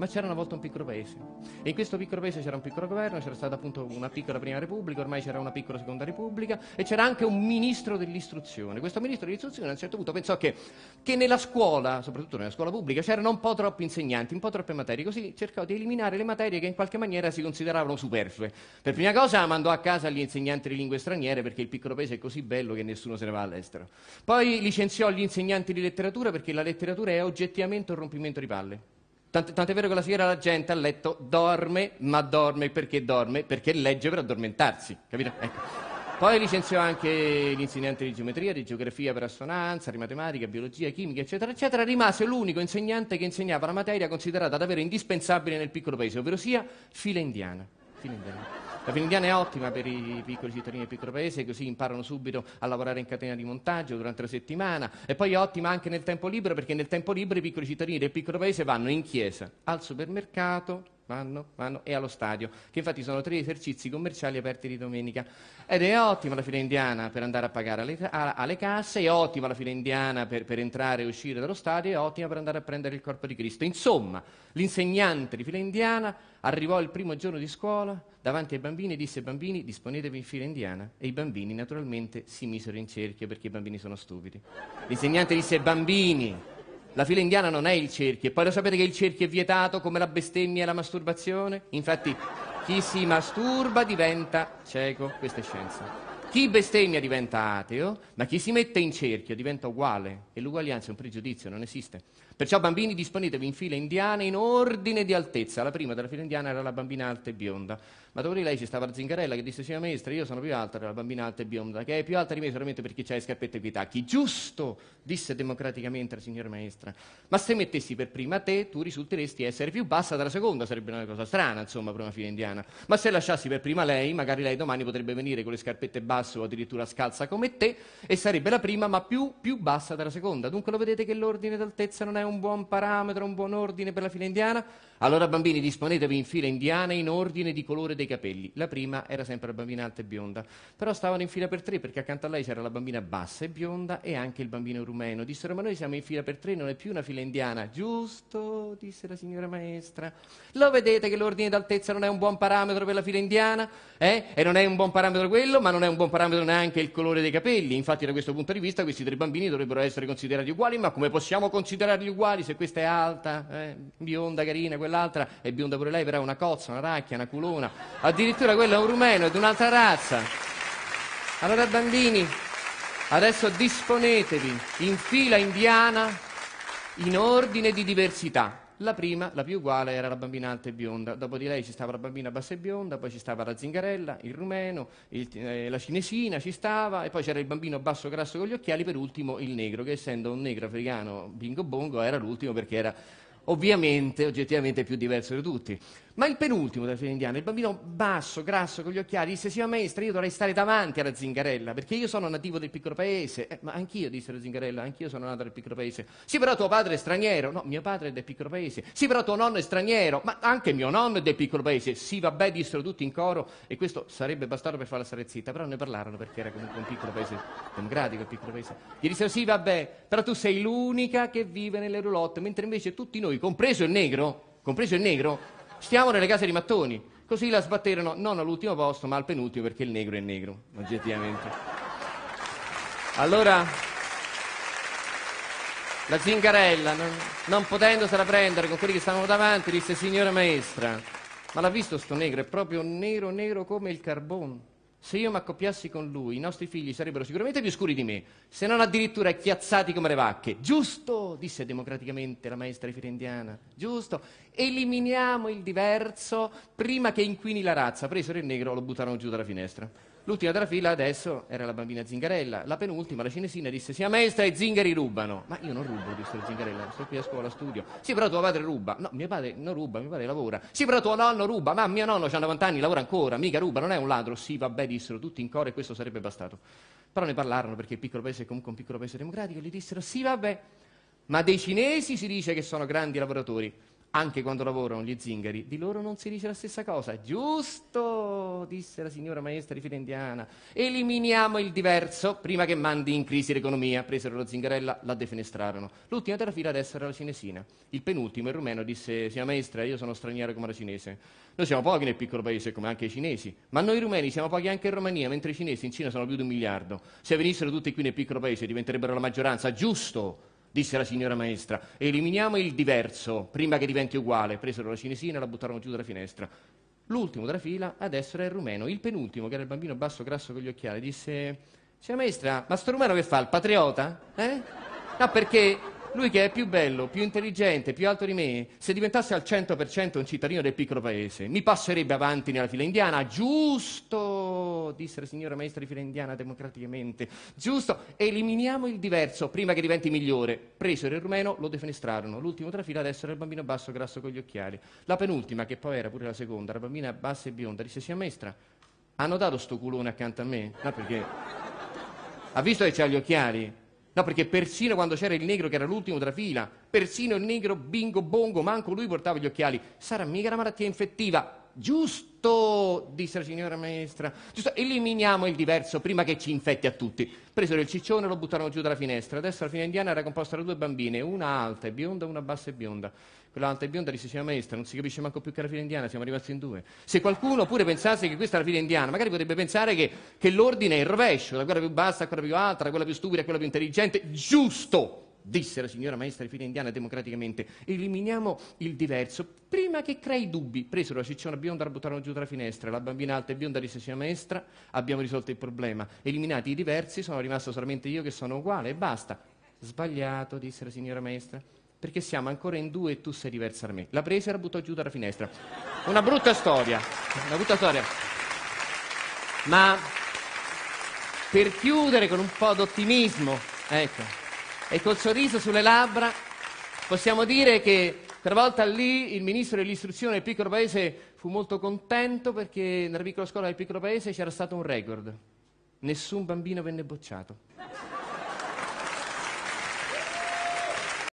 Ma c'era una volta un piccolo paese, e in questo piccolo paese c'era un piccolo governo, c'era stata appunto una piccola prima repubblica, ormai c'era una piccola seconda repubblica, e c'era anche un ministro dell'istruzione. Questo ministro dell'istruzione a un certo punto pensò che nella scuola, soprattutto nella scuola pubblica, c'erano un po' troppi insegnanti, un po' troppe materie, così cercò di eliminare le materie che in qualche maniera si consideravano superflue. Per prima cosa mandò a casa gli insegnanti di lingue straniere, perché il piccolo paese è così bello che nessuno se ne va all'estero. Poi licenziò gli insegnanti di letteratura, perché la letteratura è oggettivamente un rompimento di palle. Tant'è vero che la sera la gente a letto dorme, ma dorme? Perché legge per addormentarsi, capito? Ecco. Poi licenziò anche gli insegnanti di geometria, di geografia per assonanza, di matematica, biologia, chimica, eccetera, eccetera. Rimase l'unico insegnante che insegnava la materia considerata davvero indispensabile nel piccolo paese, ovvero sia fila indiana. La fila indiana è ottima per i piccoli cittadini del piccolo paese, così imparano subito a lavorare in catena di montaggio durante la settimana, e poi è ottima anche nel tempo libero, perché nel tempo libero i piccoli cittadini del piccolo paese vanno in chiesa, al supermercato, e allo stadio, che infatti sono 3 esercizi commerciali aperti di domenica. Ed è ottima la fila indiana per andare a pagare alle casse, è ottima la fila indiana per entrare e uscire dallo stadio, è ottima per andare a prendere il corpo di Cristo. Insomma, l'insegnante di fila indiana arrivò il primo giorno di scuola davanti ai bambini e disse: bambini, disponetevi in fila indiana. E i bambini naturalmente si misero in cerchio, perché i bambini sono stupidi. L'insegnante disse: bambini, la fila indiana non è il cerchio. E poi lo sapete che il cerchio è vietato, come la bestemmia e la masturbazione? Infatti chi si masturba diventa cieco, questa è scienza. Chi bestemmia diventa ateo, ma chi si mette in cerchio diventa uguale, e l'uguaglianza è un pregiudizio, non esiste. Perciò, bambini, disponetevi in fila indiana in ordine di altezza. La prima della fila indiana era la bambina alta e bionda, ma dopo di lei ci stava la Zingarella, che disse: signora maestra, io sono più alta della bambina alta e bionda, che è più alta di me solamente perché c'ha le scarpette e i tacchi. Giusto, disse democraticamente la signora maestra, ma se mettessi per prima te, tu risulteresti essere più bassa della seconda. Sarebbe una cosa strana, insomma, per una fila indiana. Ma se lasciassi per prima lei, magari lei domani potrebbe venire con le scarpette basse o addirittura scalza come te, e sarebbe la prima, ma più bassa della seconda. Dunque lo vedete che l'ordine d'altezza non è un buon parametro, un buon ordine per la fila indiana? Allora, bambini, disponetevi in fila indiana in ordine di colore dei capelli. La prima era sempre la bambina alta e bionda, però stavano in fila per 3, perché accanto a lei c'era la bambina bassa e bionda e anche il bambino rumeno. Dissero: ma noi siamo in fila per 3, non è più una fila indiana. Giusto, disse la signora maestra. Lo vedete che l'ordine d'altezza non è un buon parametro per la fila indiana? E non è un buon parametro quello, ma non è un buon parametro neanche il colore dei capelli. Infatti, da questo punto di vista, questi 3 bambini dovrebbero essere considerati uguali. Ma come possiamo considerarli uguali se questa è alta, bionda, carina, quell'altra è bionda pure lei, però è una cozza, una racchia, una culona, addirittura quella è un rumeno, è di un'altra razza. Allora, bambini, adesso disponetevi in fila indiana in ordine di diversità. La prima, la più uguale, era la bambina alta e bionda, dopo di lei ci stava la bambina bassa e bionda, poi ci stava la Zingarella, il rumeno, la cinesina ci stava, e poi c'era il bambino basso grasso con gli occhiali, per ultimo il negro, che essendo un negro africano bingo bongo era l'ultimo, perché era ovviamente, oggettivamente, più diverso di tutti. Ma il penultimo della fila indiana, il bambino basso, grasso, con gli occhiali, disse: sì, maestra, io dovrei stare davanti alla Zingarella, perché io sono nativo del piccolo paese. Ma anch'io, disse la Zingarella, anch'io sono nato del piccolo paese. Sì, però tuo padre è straniero. No, mio padre è del piccolo paese. Sì, però tuo nonno è straniero. Ma anche mio nonno è del piccolo paese. Sì, vabbè, dissero tutti in coro, e questo sarebbe bastato per farla stare zitta, però ne parlarono, perché era comunque un piccolo paese democratico, il piccolo paese. Gli dissero: sì, vabbè, però tu sei l'unica che vive nelle roulotte, mentre invece tutti noi, compreso il negro, stiamo nelle case di mattoni. Così la sbatterono non all'ultimo posto, ma al penultimo, perché il negro è negro, oggettivamente. Allora, la Zingarella, non potendosela prendere con quelli che stavano davanti, disse: signora maestra, ma l'ha visto sto negro? È proprio nero, nero come il carbone. Se io mi accoppiassi con lui, i nostri figli sarebbero sicuramente più scuri di me, se non addirittura chiazzati come le vacche. Giusto, disse democraticamente la maestra di fila indiana. Giusto, eliminiamo il diverso prima che inquini la razza. Presero il negro, lo buttarono giù dalla finestra. L'ultima della fila adesso era la bambina Zingarella. La penultima, la cinesina, disse: sì, maestra, i zingari rubano. Ma io non rubo, disse la Zingarella, sto qui a scuola, studio. Sì, però tuo padre ruba. No, mio padre non ruba, mio padre lavora. Sì, però tuo nonno ruba. Ma mio nonno c'ha 90 anni, lavora ancora, mica ruba, non è un ladro. Sì, vabbè, dissero tutti in coro, e questo sarebbe bastato. Però ne parlarono, perché il piccolo paese è comunque un piccolo paese democratico, e gli dissero: sì, vabbè, ma dei cinesi si dice che sono grandi lavoratori. Anche quando lavorano gli zingari, di loro non si dice la stessa cosa. Giusto, disse la signora maestra di fila indiana. Eliminiamo il diverso prima che mandi in crisi l'economia. Presero la zingarella, la defenestrarono. L'ultima della fila ad essere la cinesina. Il penultimo, il rumeno, disse: signora maestra, io sono straniero come la cinese. Noi siamo pochi nel piccolo paese, come anche i cinesi. Ma noi rumeni siamo pochi anche in Romania, mentre i cinesi in Cina sono più di 1 miliardo. Se venissero tutti qui nel piccolo paese, diventerebbero la maggioranza. Giusto, disse la signora maestra, eliminiamo il diverso prima che diventi uguale. Presero la cinesina e la buttarono giù dalla finestra. L'ultimo della fila adesso era il rumeno. Il penultimo, che era il bambino basso grasso con gli occhiali, disse: signora maestra, ma sto rumeno che fa, il patriota? No, perché lui, che è più bello, più intelligente, più alto di me, se diventasse al 100% un cittadino del piccolo paese, mi passerebbe avanti nella fila indiana. Giusto, disse la signora maestra di fila indiana democraticamente. Giusto, eliminiamo il diverso prima che diventi migliore. Presero il rumeno, lo defenestrarono. L'ultimo della fila adesso era il bambino basso grasso con gli occhiali. La penultima, che poi era pure la seconda, la bambina bassa e bionda, disse: signora maestra, hanno dato sto culone accanto a me? No, perché ha visto che c'ha gli occhiali? No, perché persino quando c'era il negro, che era l'ultimo della fila, persino il negro bingo bongo, manco lui portava gli occhiali. Sarà mica una malattia infettiva. Giusto, disse la signora maestra. Giusto, eliminiamo il diverso prima che ci infetti a tutti. Presero il ciccione e lo buttarono giù dalla finestra. Adesso la fila indiana era composta da 2 bambine, una alta e bionda e una bassa e bionda. Quella alta e bionda disse: signora maestra, non si capisce manco più che la fila indiana, siamo rimasti in 2. Se qualcuno pure pensasse che questa è la fila indiana, magari potrebbe pensare che l'ordine è il rovescio, da quella più bassa a quella più alta, da quella più stupida a quella più intelligente. Giusto, disse la signora maestra di fila indiana democraticamente, eliminiamo il diverso prima che crei dubbi. Presero la cicciona bionda e la buttarono giù dalla finestra. La bambina alta e bionda disse: signora maestra, abbiamo risolto il problema, eliminati i diversi, sono rimasto solamente io che sono uguale e basta. Sbagliato, disse la signora maestra, perché siamo ancora in 2 e tu sei diversa da me. La presa e la buttò giù dalla finestra. Una brutta storia, una brutta storia. Ma per chiudere con un po' d'ottimismo, ecco, e col sorriso sulle labbra, possiamo dire che quella volta lì il ministro dell'istruzione del piccolo paese fu molto contento, perché nella piccola scuola del piccolo paese c'era stato un record: nessun bambino venne bocciato.